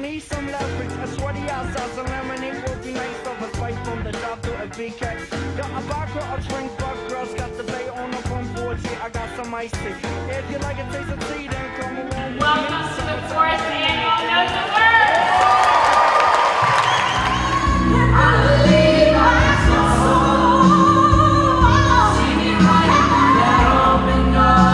need some leverage. A sweaty ass sauce and lemonade would be nice. Of a spike from the top to a BK. Got a vodka, a drink, but girls got the bay on the front porch. I got some ice tea. If you like a taste of tea, then come along. Welcome to the fourth annual Know the Word. I believe I have some soul. See me right on that open door.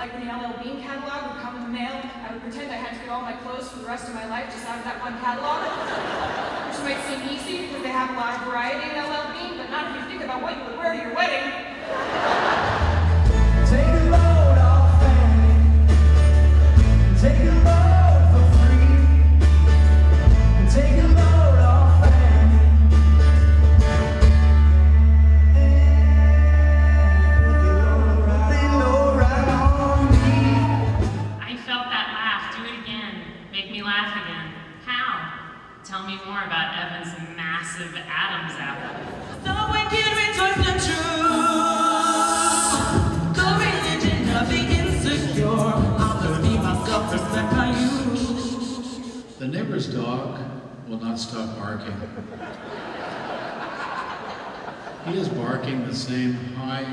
Like the LL Bean catalog would come in the mail, I would pretend I had to get all my clothes for the rest of my life just out of that one catalog. Which might seem easy because they have a lot of variety in LL Bean, but not if you think about what you would wear to your wedding. The neighbor's dog will not stop barking. He is barking the same high,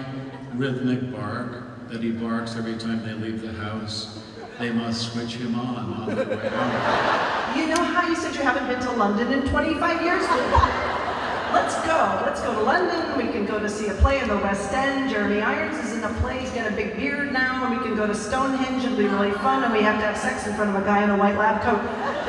rhythmic bark that he barks every time they leave the house. They must switch him on the way home. You know how you said you haven't been to London in 25 years? Let's go. Let's go to London. We can go to see a play in the West End. Jeremy Irons is in a play. He's got a big beard now. We can go to Stonehenge. It'll be really fun, and we have to have sex in front of a guy in a white lab coat.